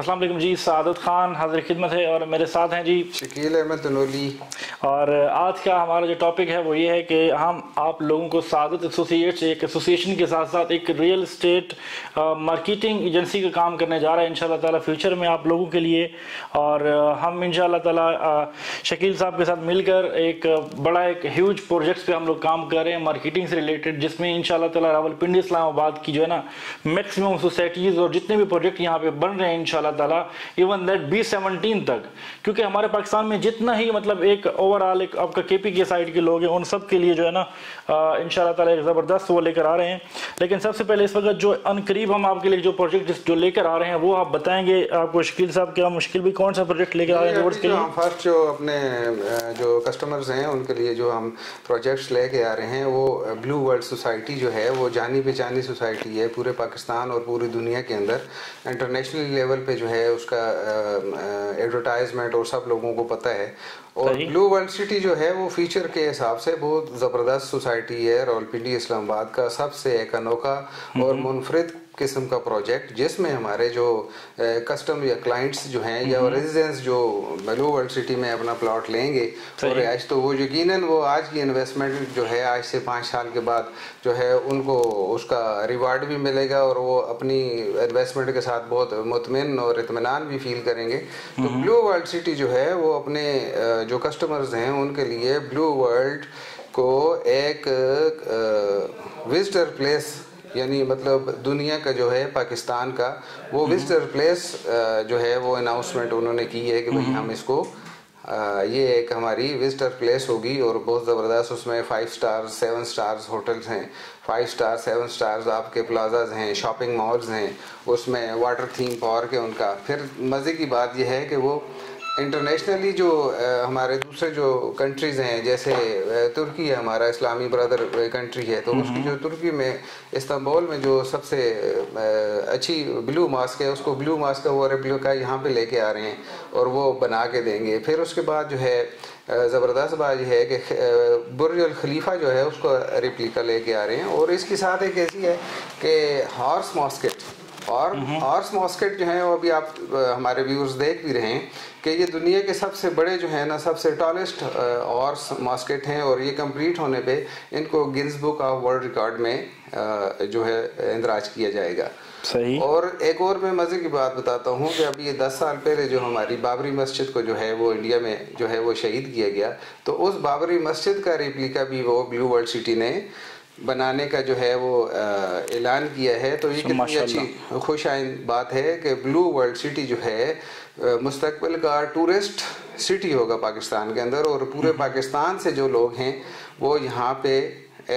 अस्सलाम वालेकुम जी, सादत खान हाजिर खिदमत है और मेरे साथ हैं जी शकील अहमद तनोली। और आज का हमारा जो टॉपिक है वो ये है कि हम आप लोगों को सादत एसोसिएट्स एक एसोसिएशन के साथ साथ एक रियल इस्टेट मार्केटिंग एजेंसी का काम करने जा रहा है इंशाल्लाह ताला फ्यूचर में आप लोगों के लिए। और हम इंशाल्लाह ताला शकील साहब के साथ मिलकर एक बड़ा एक ह्यूज प्रोजेक्ट्स पे हम लोग काम कर रहे हैं मार्केटिंग से रिलेटेड, जिसमें इंशाल्लाह ताला रावलपिंडी इस्लामाबाद की जो है ना मैक्सिमम सोसाइटीज़ और जितने भी प्रोजेक्ट यहाँ पे बन रहे हैं इंशाल्लाह ताला इवन दैट B17 तक, क्योंकि हमारे पाकिस्तान में जितना ही मतलब एक ओवरऑल एक आपका KP के साइड के लोग हैं उन सब के लिए जो है ना इंशाल्लाह ताला एक ज़बरदस्त वो लेकर आ रहे हैं। लेकिन सबसे पहले इस वक्त जो अनकरीब हम आपके लिए जो प्रोजेक्ट जो लेकर आ रहे हैं वो आप बताएंगे आपको शकील साहब, क्या मुश्किल भी कौन सा प्रोजेक्ट लेकर आ रहे हैं के लिए? हम फर्स्ट जो अपने जो कस्टमर्स हैं उनके लिए जो हम प्रोजेक्ट्स लेके आ रहे हैं वो ब्लू वर्ल्ड सोसाइटी जो है वो जानी पहचानी सोसाइटी है पूरे पाकिस्तान और पूरी दुनिया के अंदर, इंटरनेशनल लेवल पे जो है उसका एडवर्टाइजमेंट और सब लोगों को पता है। और ब्लू वर्ल्ड सिटी जो है वो फीचर के हिसाब से बहुत ज़बरदस्त सोसाइटी है, रावलपिंडी इस्लामाबाद का सबसे एक अनोखा और मुनफरिद किस्म का प्रोजेक्ट जिसमें हमारे जो कस्टम या क्लाइंट्स जो हैं या रेजिडेंट्स जो ब्लू वर्ल्ड सिटी में अपना प्लॉट लेंगे और रिहाइश, तो वो यकीनन वो आज की इन्वेस्टमेंट जो है आज से 5 साल के बाद जो है उनको उसका रिवार्ड भी मिलेगा और वो अपनी इन्वेस्टमेंट के साथ बहुत मुतमिन और इत्मीनान भी फील करेंगे। तो ब्लू वर्ल्ड सिटी जो है वो अपने जो कस्टमर्स हैं उनके लिए ब्लू वर्ल्ड को एक विजिटर प्लेस यानी मतलब दुनिया का जो है पाकिस्तान का वो विजिटर प्लेस जो है वो अनाउंसमेंट उन्होंने की है कि भाई हम इसको ये एक हमारी विजिटर प्लेस होगी और बहुत ज़बरदस्त उसमें 5 स्टार 7 स्टार्स होटल्स हैं, 5 स्टार 7 स्टार्स आपके प्लाजाज हैं, शॉपिंग मॉल्स हैं, उसमें वाटर थीम पार्क है उनका। फिर मज़े की बात यह है कि वो इंटरनेशनली जो हमारे दूसरे जो कंट्रीज़ हैं जैसे तुर्की है, हमारा इस्लामी ब्रदर कंट्री है, तो उसकी जो तुर्की में इस्तांबुल में जो सबसे अच्छी ब्लू मास्क है उसको ब्लू मास्क का वो रेप्लिका यहाँ पे लेके आ रहे हैं और वो बना के देंगे। फिर उसके बाद जो है ज़बरदस्त बात यह है कि बुर्ज अल खलीफा जो है उसको रेप्लिका लेके आ रहे हैं। और इसके साथ एक ऐसी है कि हॉर्स मॉस्केट और हॉर्स मॉस्केट जो है वो अभी आप हमारे व्यूअर्स देख भी रहे हैं कि ये दुनिया के सबसे बड़े जो है ना सबसे टॉलेस्ट हॉर्स मॉस्केट हैं और ये कंप्लीट होने पे इनको Guinness book of world record में जो है इंदराज किया जाएगा। सही। और एक और मैं मज़े की बात बताता हूँ कि अभी ये 10 साल पहले जो हमारी बाबरी मस्जिद को जो है वो इंडिया में जो है वो शहीद किया गया, तो उस बाबरी मस्जिद का रेप्लिका भी वो ब्लू वर्ल्ड सिटी ने बनाने का जो है वो ऐलान किया है। तो ये कितनी अच्छी खुशाइन बात है कि ब्लू वर्ल्ड सिटी जो है मुस्तकबिल का टूरिस्ट सिटी होगा पाकिस्तान के अंदर और पूरे पाकिस्तान से जो लोग हैं वो यहाँ पे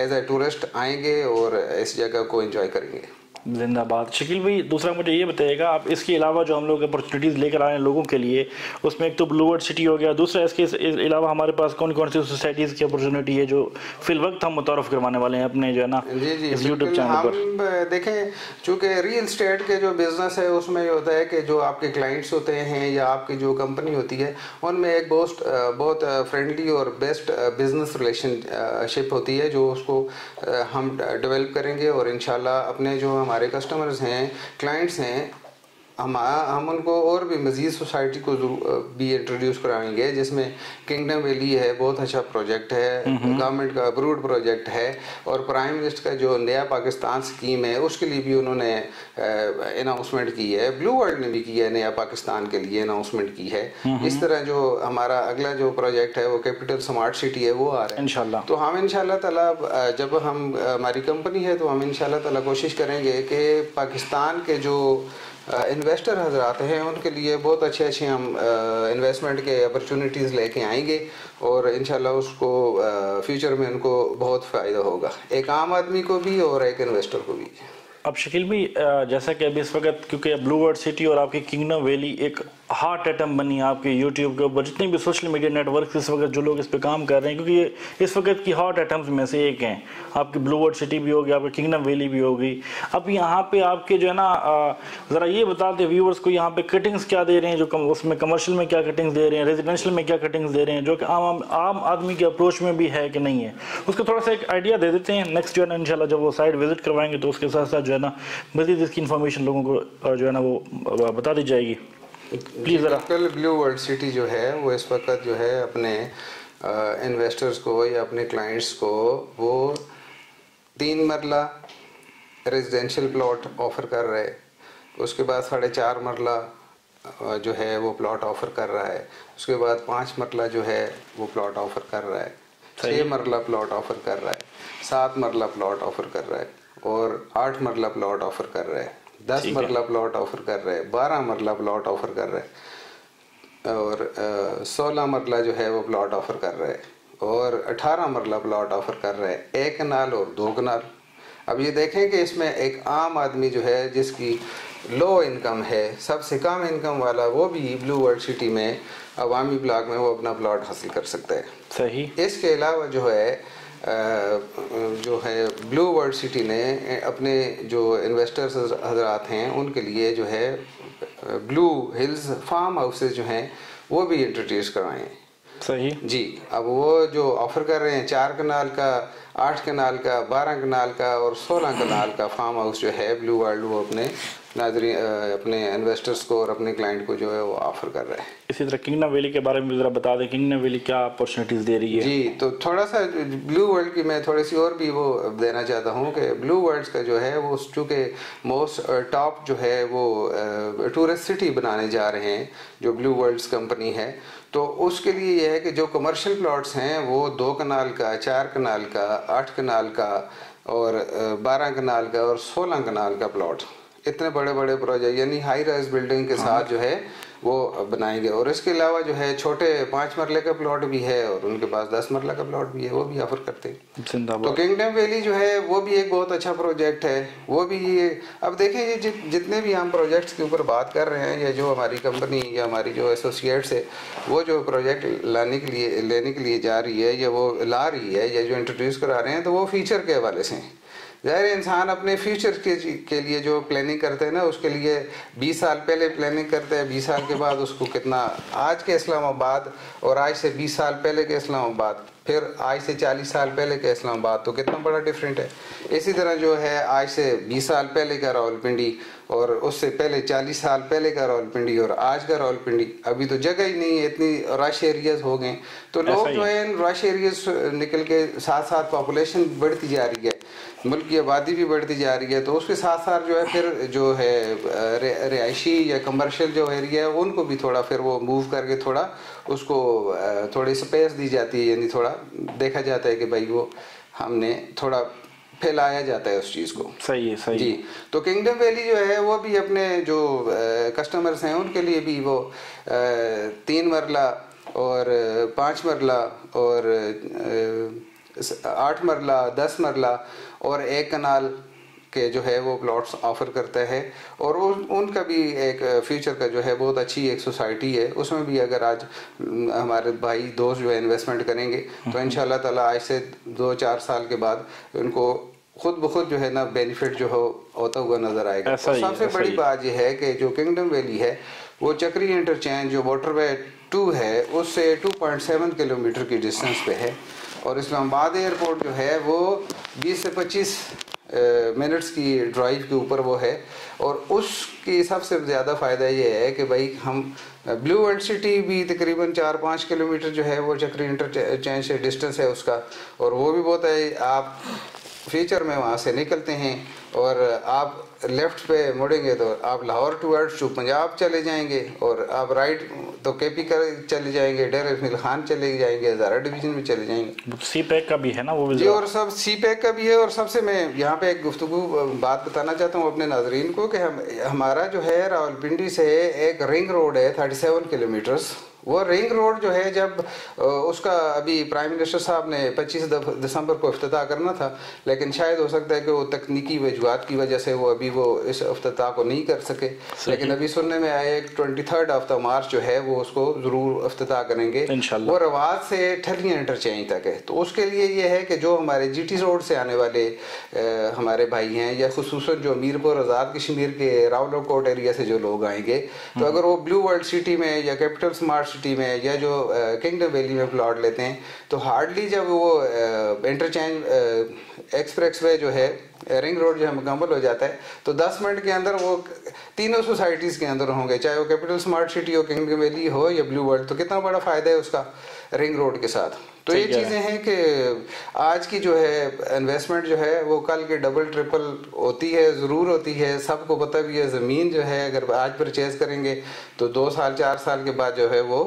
एज ए टूरिस्ट आएंगे और इस जगह को एंजॉय करेंगे। जिंदाबाद। शकील भाई दूसरा मुझे ये बताइएगा आप इसके अलावा जो हम लोग अपॉर्चुनिटीज़ लेकर आए हैं लोगों के लिए, उसमें एक तो ब्लू वर्ल्ड सिटी हो गया, दूसरा इसके अलावा हमारे पास कौन कौन सी सोसाइटीज़ की अपॉर्चुनिटी है जो फिल वक्त हम मुतारफ़ करवाने वाले हैं अपने जो है ना यूट्यूब चैनल पर? देखें चूँकि रियल स्टेट के जो बिज़नेस है उसमें ये होता है कि जो आपके क्लाइंट्स होते हैं या आपकी जो कंपनी होती है उनमें एक बहुत फ्रेंडली और बेस्ट बिजनेस रिलेशनशिप होती है जो उसको हम डेवलप करेंगे और इंशाल्लाह अपने जो हमारे कस्टमर्स हैं क्लाइंट्स हैं हम उनको और भी मज़ीद सोसाइटी को भी इंट्रोड्यूस कराएंगे जिसमें किंगडम वैली है, बहुत अच्छा प्रोजेक्ट है, गवर्नमेंट का अप्रूव्ड प्रोजेक्ट है और प्राइम मिनिस्टर का जो नया पाकिस्तान स्कीम है उसके लिए भी उन्होंने अनाउंसमेंट की है, ब्लू वर्ल्ड ने भी की है, नया पाकिस्तान के लिए अनाउंसमेंट की है। इस तरह जो हमारा अगला जो प्रोजेक्ट है वो कैपिटल स्मार्ट सिटी है वो आ रहा है इंशाल्लाह। तो हम इंशाल्लाह ताला जब हमारी कंपनी है तो हम इंशाल्लाह ताला कोशिश करेंगे कि पाकिस्तान के जो इन्वेस्टर हजरात हैं उनके लिए बहुत अच्छे अच्छे हम इन्वेस्टमेंट के अपॉर्चुनिटीज़ लेके आएंगे और इंशाल्लाह उसको फ्यूचर में उनको बहुत फ़ायदा होगा, एक आम आदमी को भी और एक इन्वेस्टर को भी। अब शकील भी जैसा कि अभी इस वक्त क्योंकि ब्लू वर्ल्ड सिटी और आपकी किंगडम वैली एक हार्ट एटम बनी है आपके यूट्यूब के ऊपर, जितने भी सोशल मीडिया नेटवर्क इस वक्त जो लोग इस पे काम कर रहे हैं, क्योंकि ये इस वक्त की हार्ट एटम्स में से एक हैं, आपकी ब्लू वर्ल्ड सिटी भी होगी, आपकी किंगडम वैली भी होगी। अब यहाँ पे आपके जो है ना ज़रा ये बताते व्यूवर्स को यहाँ पे कटिंग्स क्या दे रहे हैं, जो उसमें कमर्शियल में क्या कटिंग्स दे रहे हैं, रेजिडेंशियल में क्या कटिंग्स दे रहे हैं, जो कि आम आदमी के अप्रोच में भी है कि नहीं है, उसको थोड़ा सा एक आइडिया दे देते हैं। नेक्स्ट जो है ना इंशाल्लाह जब वो साइट विजिट करवाएंगे तो उसके साथ साथ है ना मज़ीद इसकी इन्फॉर्मेशन लोगों को जो है ना वो बता दी जाएगी। प्लीज़ ज़रा ब्लू वर्ल्ड सिटी जो है वो इस वक्त जो है अपने इन्वेस्टर्स को या अपने क्लाइंट्स को वो 3 मरला रेजिडेंशियल प्लॉट ऑफ़र कर रहे, उसके बाद 4.5 मरला जो है वो प्लॉट ऑफ़र कर रहा है, उसके बाद 5 मरला जो है वो प्लॉट ऑफ़र कर रहा है, 6 मरला प्लॉट ऑफ़र कर रहा है, 7 मरला प्लॉट ऑफ़र कर रहा है और 8 मरला प्लॉट ऑफ़र कर रहा है, 10 मरला प्लॉट ऑफ़र कर रहा है, 12 मरला प्लॉट ऑफ़र कर रहा है और 16 मरला जो है वो प्लॉट ऑफ़र कर रहा है और 18 मरला प्लॉट ऑफ़र कर रहा है, 1 कनाल और 2 कनाल। अब ये देखें कि इसमें एक आम आदमी जो है जिसकी लो इनकम है, सबसे कम इनकम वाला, वो भी ब्लू वर्ल्ड सिटी में अवामी ब्लॉक में वो अपना प्लॉट हासिल कर सकता है। सही। इसके अलावा जो है ब्लू वर्ल्ड सिटी ने अपने जो इन्वेस्टर्स हजरात हैं उनके लिए जो है ब्लू हिल्स फार्म हाउसेज जो हैं वो भी इंट्रोड्यूस करवाए हैं। सही जी। अब वो जो ऑफ़र कर रहे हैं 4 कनाल का, 8 कनाल का, 12 कनाल का और 16 कनाल का फार्म हाउस जो है ब्लू वर्ल्ड, वो अपने अपने इन्वेस्टर्स को और अपने क्लाइंट को जो है वो ऑफ़र कर रहे हैं। इसी तरह किंगडम वैली के बारे में ज़रा बता दें, किंगडम वैली क्या अपॉर्चुनिटीज़ दे रही है। जी, तो थोड़ा सा ब्लू वर्ल्ड की मैं थोड़ी सी और भी वो देना चाहता हूँ कि ब्लू वर्ल्ड का जो है वो चूँकि मोस्ट टॉप जो है वो टूरिस्ट सिटी बनाने जा रहे हैं जो ब्लू वर्ल्ड कंपनी है, तो उसके लिए यह है कि जो कमर्शियल प्लॉट्स हैं वो 2 कनाल का, 4 कनाल का, 8 कनाल का और 12 कनाल का और 16 कनाल का प्लॉट, इतने बड़े बड़े प्रोजेक्ट यानी हाई राइज बिल्डिंग के साथ जो है वो बनाएंगे। और इसके अलावा जो है छोटे 5 मरले का प्लॉट भी है और उनके पास 10 मरला का प्लॉट भी है, वो भी ऑफर करते हैं। तो किंगडम वैली जो है वो भी एक बहुत अच्छा प्रोजेक्ट है, वो भी ये अब देखें ये जितने भी हम प्रोजेक्ट्स के ऊपर बात कर रहे हैं या जो हमारी कंपनी या हमारी जो एसोसिएट्स है वो जो प्रोजेक्ट लेने के लिए जा रही है या वो ला रही है या जो इंट्रोड्यूस करा रहे हैं, तो वो फीचर के हवाले से हैं। ज़ाहिर इंसान अपने फ्यूचर के लिए जो प्लानिंग करते हैं ना, उसके लिए 20 साल पहले प्लानिंग करते हैं, 20 साल के बाद उसको कितना, आज के इस्लामाबाद और आज से 20 साल पहले के इस्लामाबाद, फिर आज से 40 साल पहले के इस्लामाबाद, तो कितना बड़ा डिफरेंट है। इसी तरह जो है आज से 20 साल पहले का रावलपिंडी और उससे पहले 40 साल पहले का रावलपिंडी और आज का रावलपिंडी, अभी तो जगह ही नहीं है, इतनी रश एरियाज हो गए, तो लोग जो है इन रश एरियाज निकल के साथ साथ पॉपुलेशन बढ़ती जा रही है, मुल्क की आबादी भी बढ़ती जा रही है, तो उसके साथ साथ जो है फिर जो है रिहायशी या कमर्शल जो एरिया है उनको भी थोड़ा फिर वो मूव करके थोड़ा उसको थोड़ी स्पेस दी जाती है, यानी थोड़ा देखा जाता है कि भाई वो हमने थोड़ा फैलाया जाता है उस चीज़ को। सही है, सही जी। तो किंगडम वैली जो है वो भी अपने जो कस्टमर्स हैं उनके लिए भी वो 3 मरला और 5 मरला और 8 मरला, 10 मरला और 1 कनाल के जो है वो प्लॉट्स ऑफ़र करता है और उनका भी एक फ्यूचर का जो है बहुत अच्छी एक सोसाइटी है, उसमें भी अगर आज हमारे भाई दोस्त जो है इन्वेस्टमेंट करेंगे तो इंशाल्लाह ताला आज से 2-4 साल के बाद उनको खुद ब खुद जो है ना बेनिफिट जो हो होता हुआ नज़र आएगा। सबसे बड़ी बात यह है कि जो किंगडम वैली है वो चक्री इंटरचेंज जो मोटरवे 2 है उससे 2.7 किलोमीटर की डिस्टेंस पे है और इस्लामाबाद एयरपोर्ट जो है वो 20 से 25 मिनट्स की ड्राइव के ऊपर वो है और उसकी सबसे ज़्यादा फ़ायदा ये है कि भाई हम ब्लू वर्ल्ड सिटी भी तकरीबन 4-5 किलोमीटर जो है वो चक्री इंटरचेंज से डिस्टेंस है उसका और वो भी बहुत है, आप फ्यूचर में वहाँ से निकलते हैं और आप लेफ़्ट पे मुड़ेंगे तो आप लाहौर टूवर्ड्स टू पंजाब चले जाएंगे और आप राइट तो केपी कर चले जाएंगे, डेर इसमिल खान चले जाएंगे, हज़ारा डिवीज़न में चले जाएंगे, सी पैक का भी है ना वो जी, और सब सी पैक का भी है। और सबसे मैं यहाँ पे एक गुफ्तगू बात बताना चाहता हूँ अपने नाजरीन को कि हमारा जो है रावलपिंडी से एक रिंग रोड है 37 किलोमीटर्स, वो रिंग रोड जो है जब उसका अभी प्राइम मिनिस्टर साहब ने 25 दिसंबर को इफ्तिताह करना था, लेकिन शायद हो सकता है कि वो तकनीकी वजूहत की वजह से वो अभी वो इस इफ्तिताह को नहीं कर सके, लेकिन अभी सुनने में आया 23 मार्च जो है वो उसको ज़रूर इफ्तिताह करेंगे इंशाल्लाह। वो रवाज से ठलिया इंटरचेंज तक है, तो उसके लिए ये है कि जो हमारे GT रोड से आने वाले हमारे भाई हैं या खुसूसन जो मीरपुर आज़ाद कश्मीर के रावलोकोट एरिया से जो लोग आएंगे, तो अगर वो ब्लू वर्ल्ड सिटी में या कैपिटल स्मार्ट सिटी में या जो किंगडम वैली में प्लॉट लेते हैं तो हार्डली जब वो इंटरचेंज एक्सप्रेसवे जो है रिंग रोड जो है मुकम्मल हो जाता है तो 10 मिनट के अंदर वो तीनों सोसाइटीज़ के अंदर होंगे, चाहे वो कैपिटल स्मार्ट सिटी हो, किंगडम वैली हो या ब्लू वर्ल्ड। तो कितना बड़ा फ़ायदा है उसका रिंग रोड के साथ। तो ये चीज़ें हैं कि आज की जो है इन्वेस्टमेंट जो है वो कल के डबल ट्रिपल होती है, ज़रूर होती है, सबको पता भी है। ज़मीन जो है अगर आज परचेज़ करेंगे तो 2 साल 4 साल के बाद जो है वो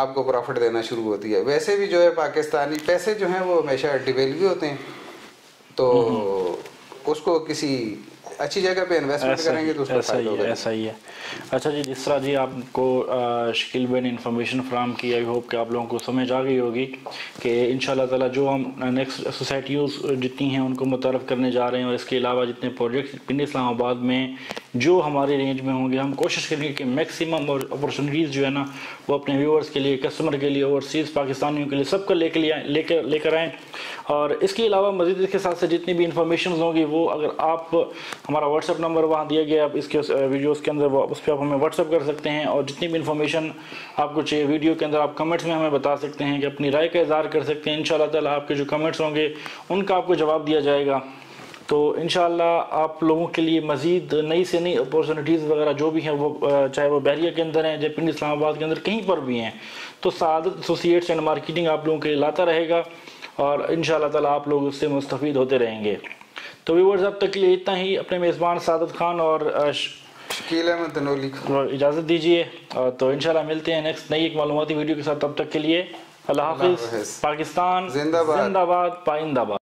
आपको प्रॉफिट देना शुरू होती है। वैसे भी जो है पाकिस्तानी पैसे जो हैं वो हमेशा डिवेल्यू होते हैं, तो उसको किसी अच्छी जगह पे इन्वेस्टमेंट करेंगे तो उसका फायदा होगा। ऐसा ही है। अच्छा जी, जिस तरह जी आपको शकील भाई ने इन्फॉर्मेशन फ्राहम की, आई होप कि आप लोगों को समझ आ गई होगी कि इंशाल्लाह ताला जो हम नेक्स्ट सोसाइटीज़ जितनी हैं उनको मुतारफ़ करने जा रहे हैं, और इसके अलावा जितने प्रोजेक्ट पिंड इस्लामाबाद में जो हमारे रेंज में होंगे हम कोशिश करेंगे कि मैक्सिमम और अपॉर्चुनिटीज़ जो है ना वो अपने व्यूअर्स के लिए, कस्टमर के लिए, ओवरसीज़ पाकिस्तानियों के लिए, सबका लेकर आएँ। और इसके अलावा मज़ीद इसके साथ से जितनी भी इंफॉर्मेशन होंगी वो अगर आप, हमारा व्हाट्सअप नंबर वहाँ दिया गया है इसके वीडियोस के अंदर, उस पर आप हमें व्हाट्सअप कर सकते हैं और जितनी भी इंफॉर्मेशन आपको चाहिए वीडियो के अंदर आप कमेंट्स में हमें बता सकते हैं, कि अपनी राय का इज़हार कर सकते हैं। इंशाल्लाह ताला आपके जो कमेंट्स होंगे उनका आपको जवाब दिया जाएगा। तो इंशाल्लाह आप लोगों के लिए मज़ीद नई से नई अपॉर्चुनिटीज़ वगैरह जो भी हैं वो, चाहे वो बहरिया के अंदर हैं, जब पिंड इस्लामाबाद के अंदर कहीं पर भी हैं, तो सादत एसोसिएट्स एंड मार्केटिंग आप लोगों के लाता रहेगा और इंशाल्लाह ताला आप लोग उससे मुस्तफ़ीद होते रहेंगे। तो व्यूअर्स अब तक के लिए इतना ही। अपने मेज़बान सादत खान और शकील अहमद तनोली को इजाज़त दीजिए, तो इंशाल्लाह मिलते हैं नेक्स्ट नई एक मालूमाती वीडियो के साथ। तब तक के लिए अल्लाह हाफ़िज़। पाकिस्तान जिंदाबाद, पाइंदाबाद।